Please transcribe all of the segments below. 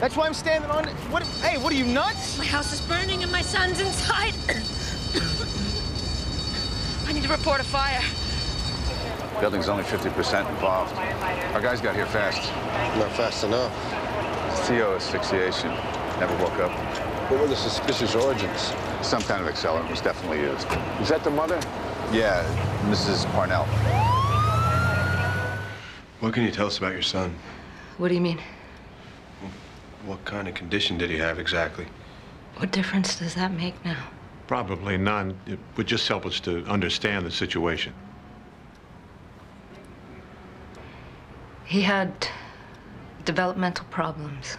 That's why I'm standing on it. What? Hey, what are you, nuts? My house is burning and my son's inside. I need to report a fire. The building's only 50% involved. Our guys got here fast. Not fast enough. It's TO asphyxiation. Never woke up. What were the suspicious origins? Some kind of accelerant was definitely used. Is that the mother? Yeah, Mrs. Parnell. What can you tell us about your son? What do you mean? What kind of condition did he have exactly? What difference does that make now? Probably none. It would just help us to understand the situation. He had developmental problems.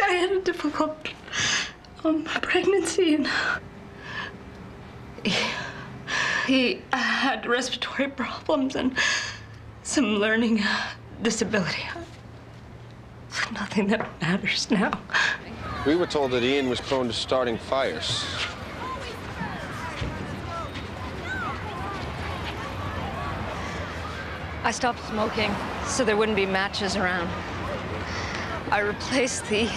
I had a difficult pregnancy, and he had respiratory problems and some learning disability. Nothing that matters now. We were told that Ian was prone to starting fires. I stopped smoking so there wouldn't be matches around. I replaced the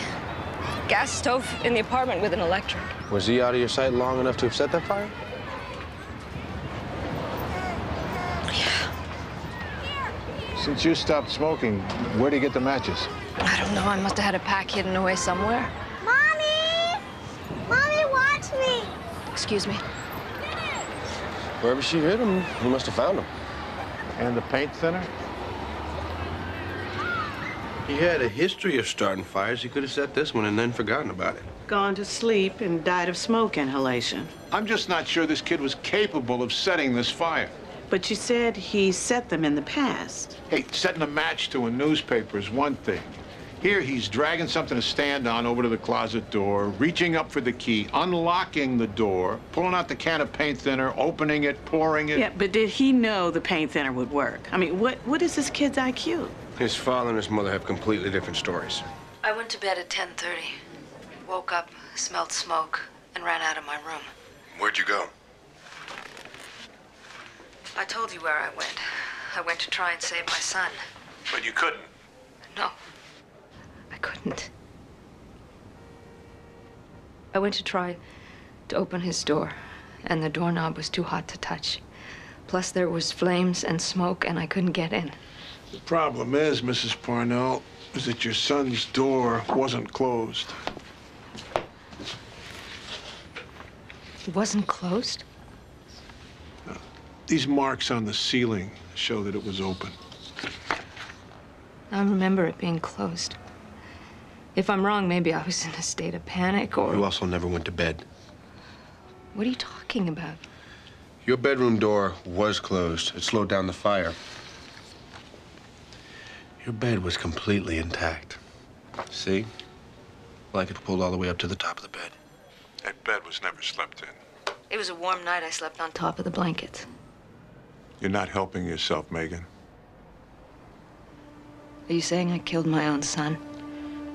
gas stove in the apartment with an electric. Was he out of your sight long enough to have set that fire? Yeah. Since you stopped smoking, where do you get the matches? I don't know. I must have had a pack hidden away somewhere. Mommy! Mommy, watch me! Excuse me. Wherever she hid him, you must have found him. And the paint thinner? He had a history of starting fires. He could have set this one and then forgotten about it. Gone to sleep and died of smoke inhalation. I'm just not sure this kid was capable of setting this fire. But you said he set them in the past. Hey, setting a match to a newspaper is one thing. Here he's dragging something to stand on over to the closet door, reaching up for the key, unlocking the door, pulling out the can of paint thinner, opening it, pouring it. Yeah, but did he know the paint thinner would work? I mean, what is this kid's IQ? His father and his mother have completely different stories. I went to bed at 10:30, woke up, smelled smoke, and ran out of my room. Where'd you go? I told you where I went. I went to try and save my son. But you couldn't? No, I couldn't. I went to try to open his door, and the doorknob was too hot to touch. Plus, there was flames and smoke, and I couldn't get in. The problem is, Mrs. Parnell, is that your son's door wasn't closed. It wasn't closed? No. These marks on the ceiling show that it was open. I remember it being closed. If I'm wrong, maybe I was in a state of panic or... You also never went to bed. What are you talking about? Your bedroom door was closed. It slowed down the fire. Your bed was completely intact. See? Blanket pulled all the way up to the top of the bed. That bed was never slept in. It was a warm night. I slept on top of the blanket. You're not helping yourself, Megan. Are you saying I killed my own son?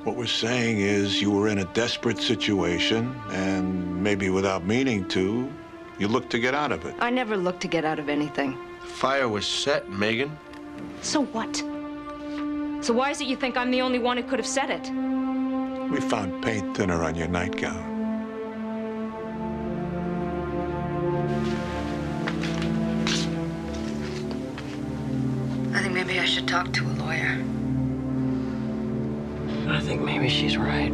What we're saying is you were in a desperate situation, and maybe without meaning to, you looked to get out of it. I never looked to get out of anything. The fire was set, Megan. So what? So why is it you think I'm the only one who could have said it? We found paint thinner on your nightgown. I think maybe I should talk to a lawyer. I think maybe she's right.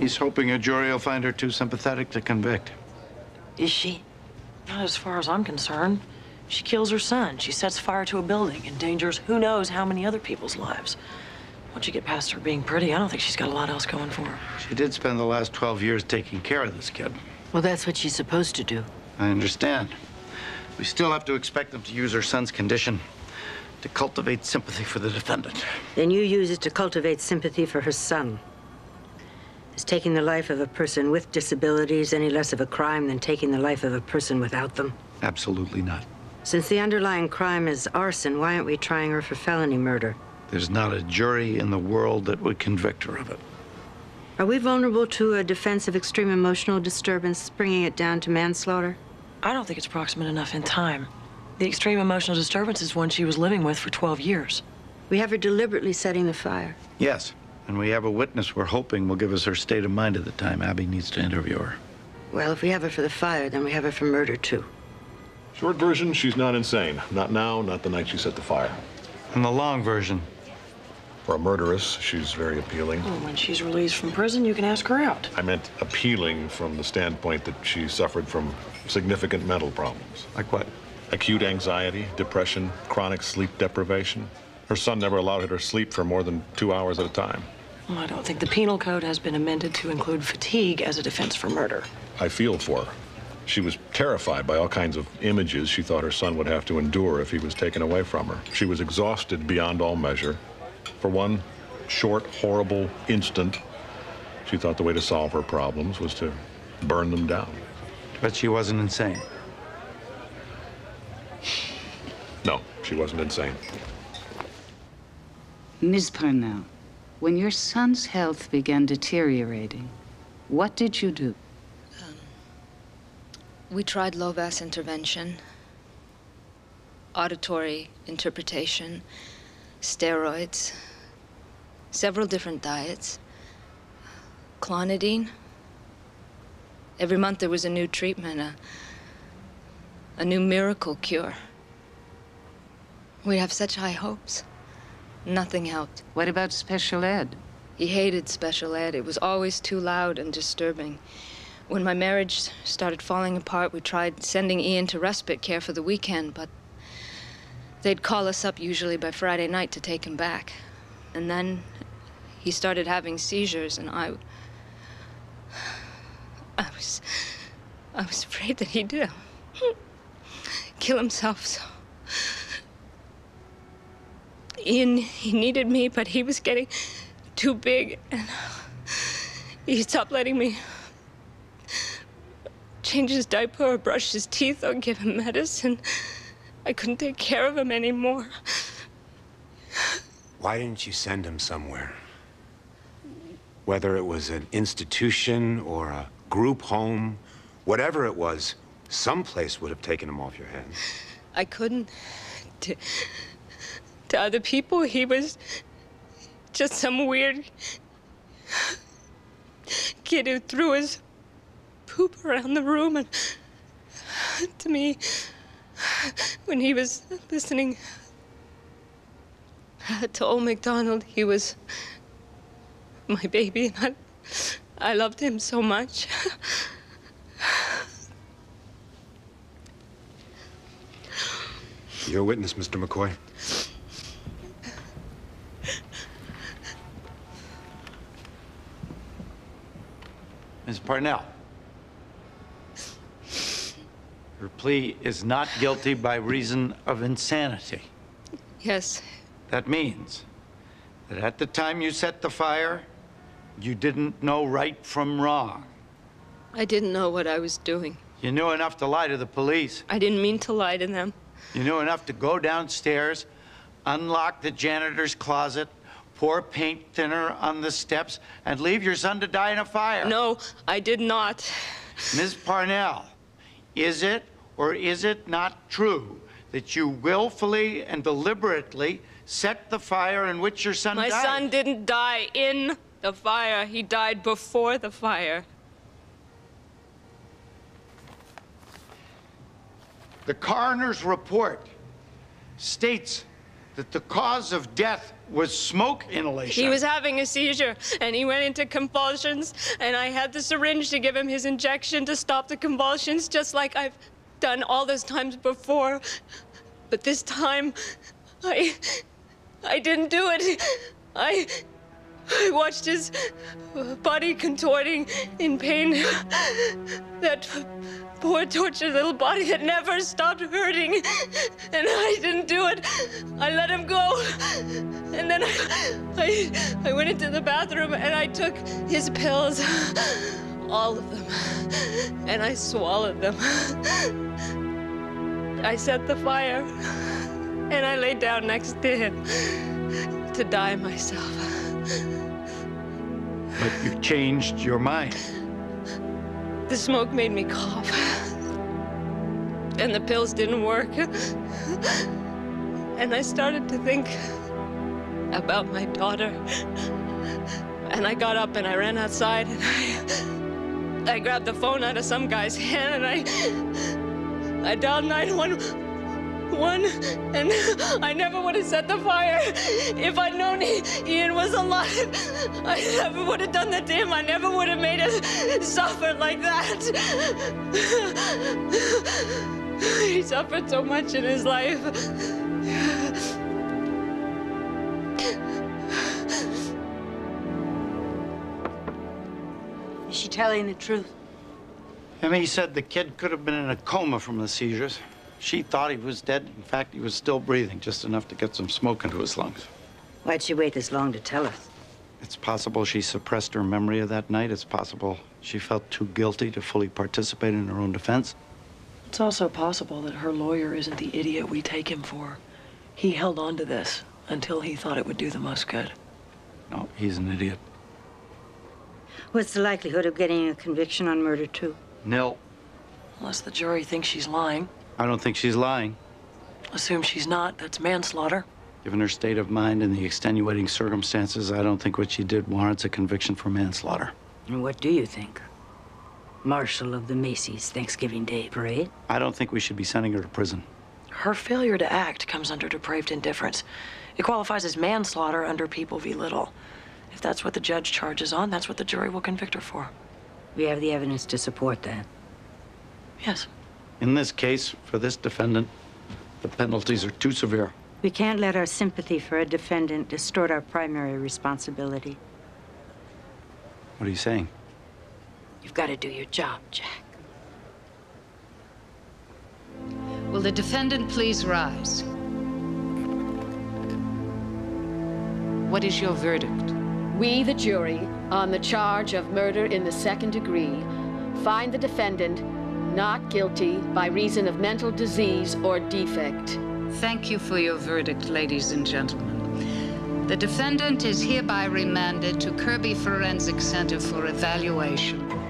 He's hoping a jury will find her too sympathetic to convict. Is she? Not as far as I'm concerned. She kills her son. She sets fire to a building, endangers who knows how many other people's lives. Once you get past her being pretty, I don't think she's got a lot else going for her. She did spend the last 12 years taking care of this kid. Well, that's what she's supposed to do. I understand. We still have to expect them to use her son's condition to cultivate sympathy for the defendant. Then you use it to cultivate sympathy for her son. Is taking the life of a person with disabilities any less of a crime than taking the life of a person without them? Absolutely not. Since the underlying crime is arson, why aren't we trying her for felony murder? There's not a jury in the world that would convict her of it. Are we vulnerable to a defense of extreme emotional disturbance, bringing it down to manslaughter? I don't think it's proximate enough in time. The extreme emotional disturbance is one she was living with for 12 years. We have her deliberately setting the fire. Yes, and we have a witness we're hoping will give us her state of mind at the time Abby needs to interview her. Well, if we have her for the fire, then we have her for murder, too. Short version, she's not insane. Not now, not the night she set the fire. And the long version? For a murderess, she's very appealing. Well, when she's released from prison, you can ask her out. I meant appealing from the standpoint that she suffered from significant mental problems. Like what? Acute anxiety, depression, chronic sleep deprivation. Her son never allowed her to sleep for more than 2 hours at a time. Well, I don't think the penal code has been amended to include fatigue as a defense for murder. I feel for her. She was terrified by all kinds of images she thought her son would have to endure if he was taken away from her. She was exhausted beyond all measure. For one short, horrible instant, she thought the way to solve her problems was to burn them down. But she wasn't insane. No, she wasn't insane. Ms. Parnell, when your son's health began deteriorating, what did you do? We tried LOVAS intervention, auditory interpretation, steroids, several different diets, clonidine. Every month there was a new treatment, a new miracle cure. We have such high hopes. Nothing helped. What about special ed? He hated special ed. It was always too loud and disturbing. When my marriage started falling apart, we tried sending Ian to respite care for the weekend, but they'd call us up usually by Friday night to take him back. And then he started having seizures, and I was afraid that he'd kill himself, so... Ian, he needed me, but he was getting too big, and he stopped letting me change his diaper or brush his teeth or give him medicine. I couldn't take care of him anymore. Why didn't you send him somewhere? Whether it was an institution or a group home, whatever it was, someplace would have taken him off your hands. I couldn't. To other people, he was just some weird kid who threw his poop around the room, and to me, when he was listening to old MacDonald, he was my baby, and I loved him so much. You're a witness, Mr. McCoy. Ms. Parnell. Her plea is not guilty by reason of insanity. Yes. That means that at the time you set the fire, you didn't know right from wrong. I didn't know what I was doing. You knew enough to lie to the police. I didn't mean to lie to them. You knew enough to go downstairs, unlock the janitor's closet, pour paint thinner on the steps, and leave your son to die in a fire. No, I did not. Ms. Parnell, is it or is it not true that you willfully and deliberately set the fire in which your son died? My son didn't die in the fire. He died before the fire. The coroner's report states that the cause of death was smoke inhalation. He was having a seizure, and he went into convulsions, and I had the syringe to give him his injection to stop the convulsions, just like I've done all those times before. But this time, I didn't do it. I watched his body contorting in pain. That poor, tortured little body that never stopped hurting. And I didn't do it. I let him go. And then I went into the bathroom and I took his pills, all of them, and I swallowed them. I set the fire and I laid down next to him to die myself. But you changed your mind. The smoke made me cough. and the pills didn't work. And I started to think about my daughter. And I got up and I ran outside and I grabbed the phone out of some guy's hand and I dialed 911 and I never would have set the fire if I'd known Ian was alive. I never would have done that to him. I never would have made him suffer like that. He suffered so much in his life. Is she telling the truth? Emmy said the kid could have been in a coma from the seizures. She thought he was dead. In fact, he was still breathing, just enough to get some smoke into his lungs. Why'd she wait this long to tell us? It's possible she suppressed her memory of that night. It's possible she felt too guilty to fully participate in her own defense. It's also possible that her lawyer isn't the idiot we take him for. He held on to this until he thought it would do the most good. No, he's an idiot. What's the likelihood of getting a conviction on murder, too? Nil. Unless the jury thinks she's lying. I don't think she's lying. Assume she's not. That's manslaughter. Given her state of mind and the extenuating circumstances, I don't think what she did warrants a conviction for manslaughter. And what do you think? Marshal of the Macy's Thanksgiving Day Parade? I don't think we should be sending her to prison. Her failure to act comes under depraved indifference. It qualifies as manslaughter under People v. Little. If that's what the judge charges on, that's what the jury will convict her for. We have the evidence to support that. Yes. In this case, for this defendant, the penalties are too severe. We can't let our sympathy for a defendant distort our primary responsibility. What are you saying? You've got to do your job, Jack. Will the defendant please rise? What is your verdict? We, the jury, on the charge of murder in the second degree, find the defendant not guilty by reason of mental disease or defect. Thank you for your verdict, ladies and gentlemen. The defendant is hereby remanded to Kirby Forensic Center for evaluation.